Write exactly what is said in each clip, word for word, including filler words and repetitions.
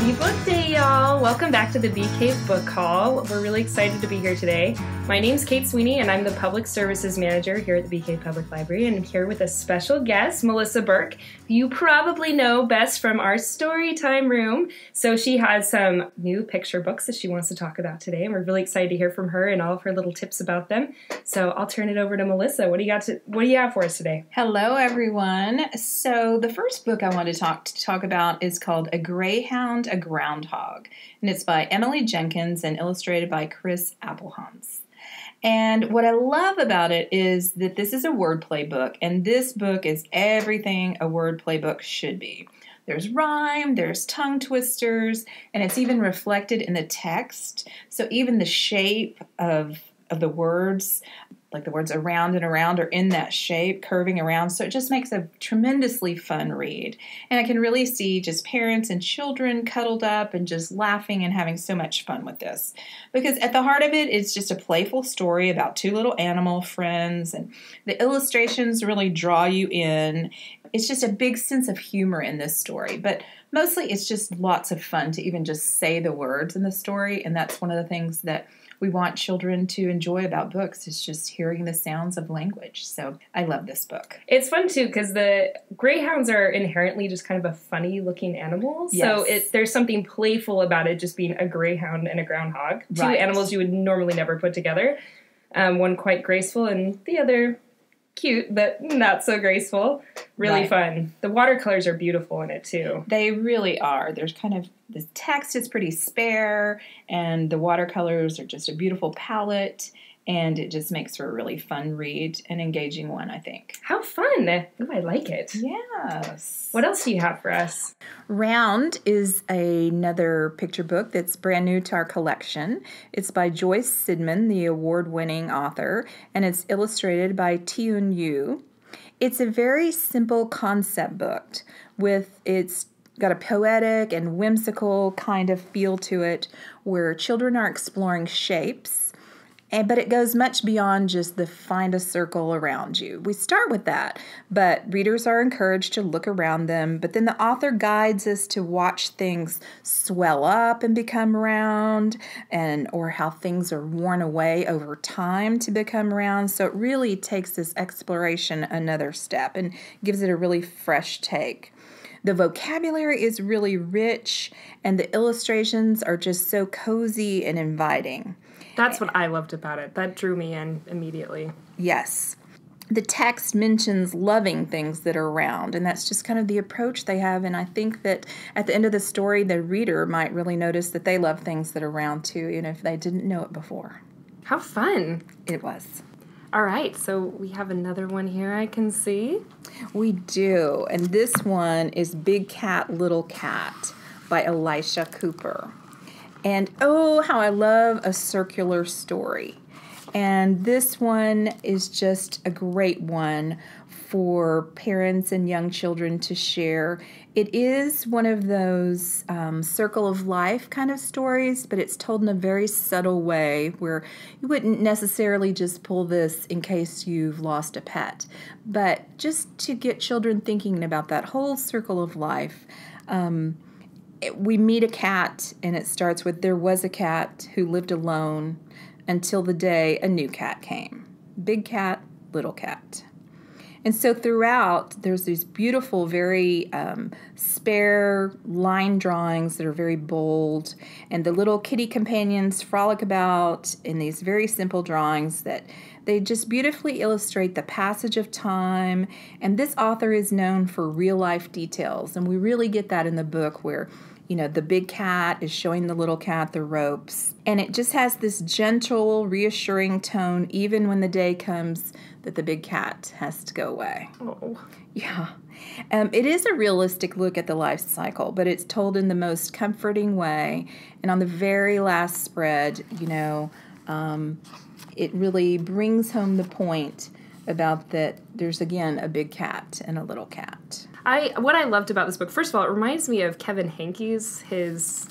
Happy book day, y'all! Welcome back to the Bee Cave Book Haul. We're really excited to be here today. My name's Kate Sweeney, and I'm the Public Services Manager here at the Bee Cave Public Library, and I'm here with a special guest, Melissa Burke, who you probably know best from our story time room. So she has some new picture books that she wants to talk about today, and we're really excited to hear from her and all of her little tips about them. So I'll turn it over to Melissa. What do you got to, what do you have for us today? Hello, everyone. So the first book I want to talk to talk about is called A Greyhound. A Groundhog, and it's by Emily Jenkins and illustrated by Chris Appelhans. And what I love about it is that this is a wordplay book, and this book is everything a wordplay book should be. There's rhyme, there's tongue twisters, and it's even reflected in the text. So even the shape of, of the words, like the words around and around are in that shape, curving around. So it just makes a tremendously fun read. And I can really see just parents and children cuddled up and just laughing and having so much fun with this. Because at the heart of it, it's just a playful story about two little animal friends. And the illustrations really draw you in. It's just a big sense of humor in this story. But mostly it's just lots of fun to even just say the words in the story. And that's one of the things that we want children to enjoy about books, is just hearing the sounds of language. So I love this book. It's fun too, because the greyhounds are inherently just kind of a funny looking animal. Yes. So it, there's something playful about it just being a greyhound and a groundhog. Two right. animals you would normally never put together. Um, one quite graceful and the other cute, but not so graceful. Really right. fun. The watercolors are beautiful in it, too. They really are. There's kind of, the text is pretty spare, and the watercolors are just a beautiful palette, and it just makes for a really fun read, an engaging one, I think. How fun! Oh, I like it. Yes. What else do you have for us? Round is another picture book that's brand new to our collection. It's by Joyce Sidman, the award-winning author, and it's illustrated by Taeeun Yoo. It's a very simple concept book with its got a poetic and whimsical kind of feel to it, where children are exploring shapes. And, but it goes much beyond just the find a circle around you. We start with that, but readers are encouraged to look around them. But then the author guides us to watch things swell up and become round, and or how things are worn away over time to become round. So it really takes this exploration another step and gives it a really fresh take. The vocabulary is really rich, and the illustrations are just so cozy and inviting. That's what I loved about it. That drew me in immediately. Yes. The text mentions loving things that are round, and that's just kind of the approach they have, and I think that at the end of the story, the reader might really notice that they love things that are round, too, even if they didn't know it before. How fun. It was. All right, so we have another one here I can see. We do, and this one is Big Cat, Little Cat by Elisha Cooper. And oh, how I love a circular story. And this one is just a great one for parents and young children to share. It is one of those um, circle of life kind of stories, but it's told in a very subtle way where you wouldn't necessarily just pull this in case you've lost a pet. But just to get children thinking about that whole circle of life, um, it, we meet a cat, and it starts with, "There was a cat who lived alone until the day a new cat came. Big Cat, Little Cat." And so throughout, there's these beautiful, very um, spare line drawings that are very bold, and the little kitty companions frolic about in these very simple drawings that they just beautifully illustrate the passage of time. And this author is known for real-life details, and we really get that in the book where, you know, the big cat is showing the little cat the ropes. And it just has this gentle, reassuring tone, even when the day comes that the big cat has to go away. Oh. Yeah. Um, it is a realistic look at the life cycle, but it's told in the most comforting way. And on the very last spread, you know, um, it really brings home the point about that there's, again, a big cat and a little cat. I what I loved about this book, first of all, it reminds me of Kevin Henkes, his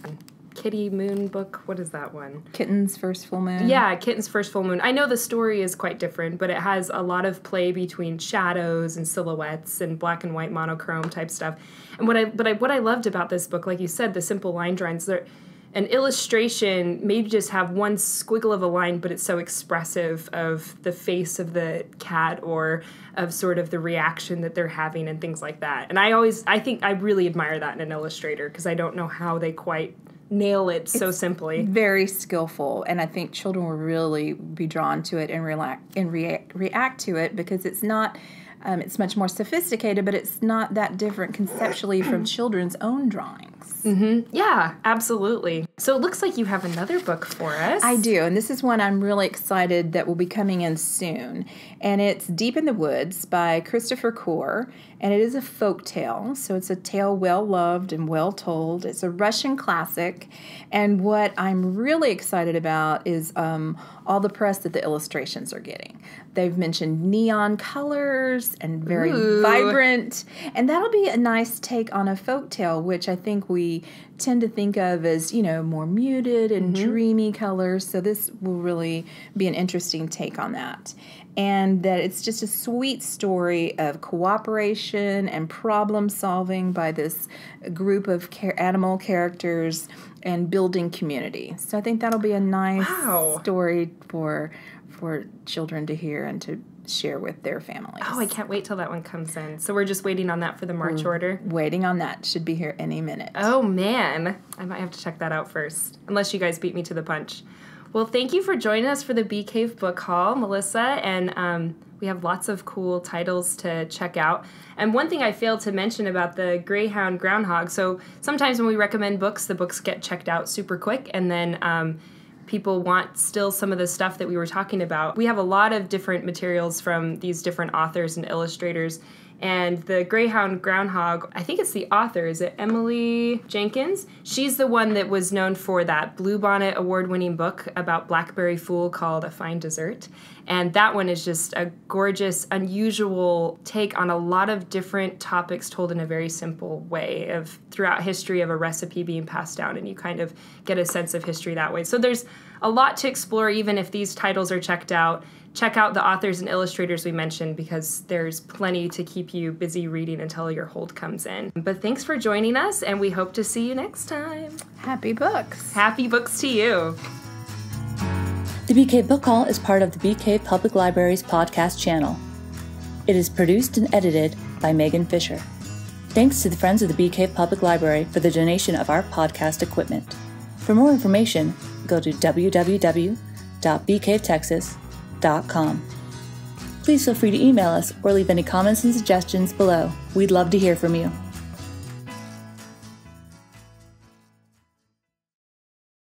Kitty Moon book. What is that one? Kitten's First Full Moon. Yeah, Kitten's First Full Moon. I know the story is quite different, but it has a lot of play between shadows and silhouettes and black and white monochrome type stuff. And what I but I, what I loved about this book, like you said, the simple line drawings, they're an illustration, maybe just have one squiggle of a line, but it's so expressive of the face of the cat or of sort of the reaction that they're having and things like that. And I always, I think I really admire that in an illustrator because I don't know how they quite nail it it's so simply. Very skillful, and I think children will really be drawn to it and, relax, and react, react to it because it's not... Um, it's much more sophisticated, but it's not that different conceptually from children's own drawings. Mm-hmm. Yeah, absolutely. So it looks like you have another book for us. I do, and this is one I'm really excited that will be coming in soon. And it's Deep in the Woods by Christopher Corr, and it is a folk tale. So it's a tale well-loved and well-told. It's a Russian classic, and what I'm really excited about is um, all the press that the illustrations are getting. They've mentioned neon colors, and very Ooh. vibrant, and that'll be a nice take on a folktale, which I think we tend to think of as, you know, more muted and mm-hmm. dreamy colors, so this will really be an interesting take on that. And that it's just a sweet story of cooperation and problem solving by this group of care animal characters and building community. So I think that'll be a nice wow. story for for children to hear and to share with their families. Oh, I can't wait till that one comes in. So we're just waiting on that for the March we're order? Waiting on that. Should be here any minute. Oh, man. I might have to check that out first, unless you guys beat me to the punch. Well, thank you for joining us for the Bee Cave Book Haul, Melissa, and um, we have lots of cool titles to check out. And one thing I failed to mention about the Greyhound Groundhog, so sometimes when we recommend books, the books get checked out super quick, and then... Um, people want still some of the stuff that we were talking about. We have a lot of different materials from these different authors and illustrators, and the Greyhound Groundhog, I think it's the author, is it Emily Jenkins? She's the one that was known for that Bluebonnet award-winning book about Blackberry Fool called A Fine Dessert, and that one is just a gorgeous, unusual take on a lot of different topics told in a very simple way of throughout history of a recipe being passed down, and you kind of get a sense of history that way. So there's a lot to explore even if these titles are checked out. Check out the authors and illustrators we mentioned because there's plenty to keep you busy reading until your hold comes in. But thanks for joining us, and we hope to see you next time. Happy books. Happy books to you. The Bee Cave Book Haul is part of the Bee Cave Public Library's podcast channel. It is produced and edited by Megan Fisher. Thanks to the Friends of the Bee Cave Public Library for the donation of our podcast equipment. For more information, go to w w w dot bee cave texas dot com. Please feel free to email us or leave any comments and suggestions below. We'd love to hear from you.